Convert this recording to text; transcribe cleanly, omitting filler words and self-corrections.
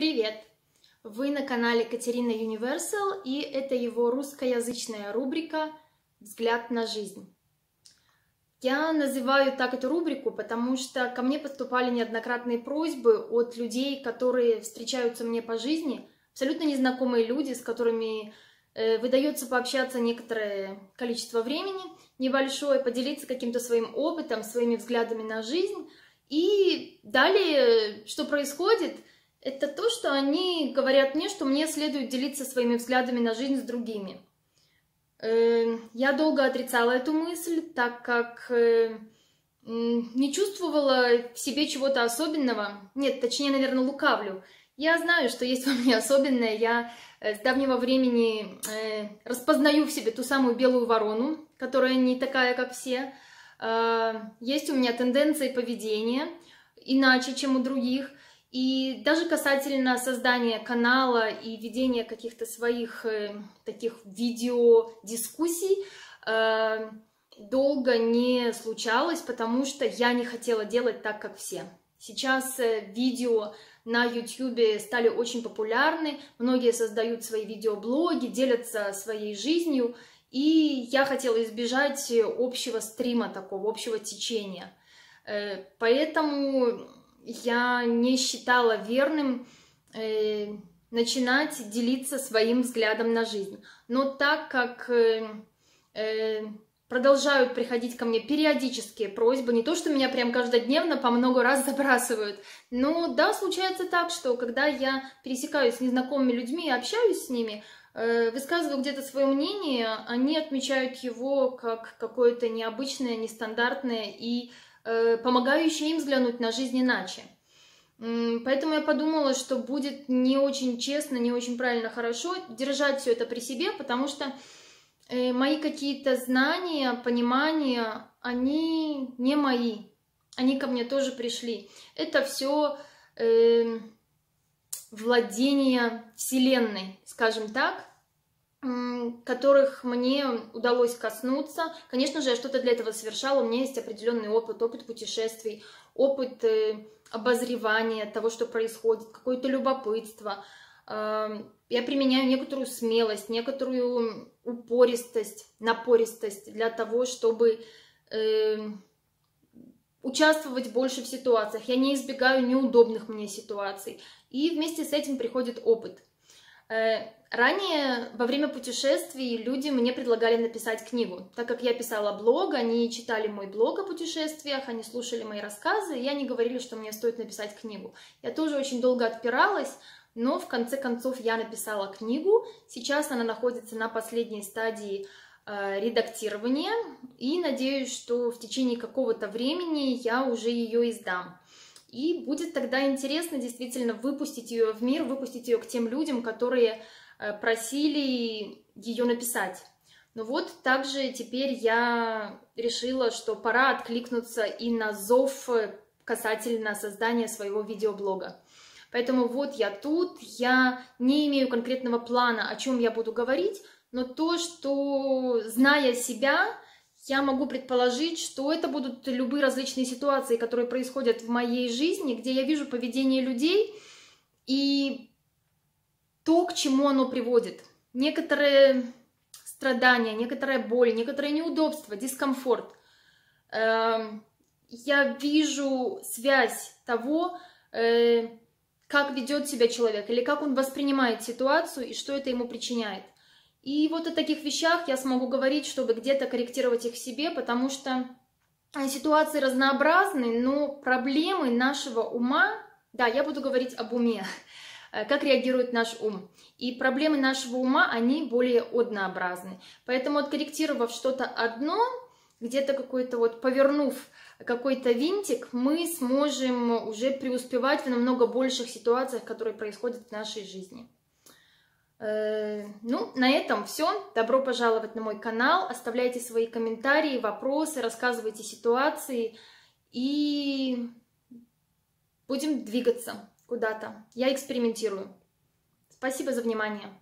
Привет! Вы на канале Катерина Universal, и это его русскоязычная рубрика «Взгляд на жизнь». Я называю так эту рубрику, потому что ко мне поступали неоднократные просьбы от людей, которые встречаются мне по жизни, абсолютно незнакомые люди, с которыми выдается пообщаться некоторое количество времени, небольшое, поделиться каким-то своим опытом, своими взглядами на жизнь. И далее, что происходит, это то, что они говорят мне, что мне следует делиться своими взглядами на жизнь с другими. Я долго отрицала эту мысль, так как не чувствовала в себе чего-то особенного. Нет, точнее, наверное, лукавлю. Я знаю, что есть во мне особенное. Я с давнего времени распознаю в себе ту самую белую ворону, которая не такая, как все. Есть у меня тенденции поведения иначе, чем у других. И даже касательно создания канала и ведения каких-то своих таких видео-дискуссий долго не случалось, потому что я не хотела делать так, как все. Сейчас видео на YouTube стали очень популярны, многие создают свои видеоблоги, делятся своей жизнью, и я хотела избежать общего стрима такого, общего течения. Поэтому я не считала верным начинать делиться своим взглядом на жизнь. Но так как продолжают приходить ко мне периодические просьбы, не то что меня прям каждодневно по много раз забрасывают, но да, случается так, что когда я пересекаюсь с незнакомыми людьми и общаюсь с ними, высказываю где-то свое мнение, они отмечают его как какое-то необычное, нестандартное и помогающие им взглянуть на жизнь иначе. Поэтому я подумала, что будет не очень честно, не очень правильно, хорошо держать все это при себе, потому что мои какие-то знания, понимания, они не мои. Они ко мне тоже пришли. Это все владение Вселенной, скажем так, которых мне удалось коснуться. Конечно же, я что-то для этого совершала. У меня есть определенный опыт, опыт путешествий, опыт обозревания того, что происходит, какое-то любопытство. Я применяю некоторую смелость, некоторую упористость, напористость для того, чтобы участвовать больше в ситуациях. Я не избегаю неудобных мне ситуаций. И вместе с этим приходит опыт. Ранее, во время путешествий, люди мне предлагали написать книгу. Так как я писала блог, они читали мой блог о путешествиях, они слушали мои рассказы, и они говорили, что мне стоит написать книгу. Я тоже очень долго отпиралась, но в конце концов я написала книгу. Сейчас она находится на последней стадии редактирования, и надеюсь, что в течение какого-то времени я уже ее издам. И будет тогда интересно действительно выпустить ее в мир, выпустить ее к тем людям, которые просили ее написать. Ну вот, также теперь я решила, что пора откликнуться и на зов касательно создания своего видеоблога. Поэтому вот я тут, я не имею конкретного плана, о чем я буду говорить, но то, что, зная себя, я могу предположить, что это будут любые различные ситуации, которые происходят в моей жизни, где я вижу поведение людей и то, к чему оно приводит. Некоторые страдания, некоторая боль, некоторые неудобства, дискомфорт. Я вижу связь того, как ведет себя человек, или как он воспринимает ситуацию, и что это ему причиняет. И вот о таких вещах я смогу говорить, чтобы где-то корректировать их в себе, потому что ситуации разнообразны, но проблемы нашего ума, да, я буду говорить об уме, как реагирует наш ум. И проблемы нашего ума, они более однообразны. Поэтому, откорректировав что-то одно, где-то какой-то вот повернув какой-то винтик, мы сможем уже преуспевать в намного больших ситуациях, которые происходят в нашей жизни. Ну, на этом все. Добро пожаловать на мой канал. Оставляйте свои комментарии, вопросы, рассказывайте ситуации. И будем двигаться куда-то. Я экспериментирую. Спасибо за внимание.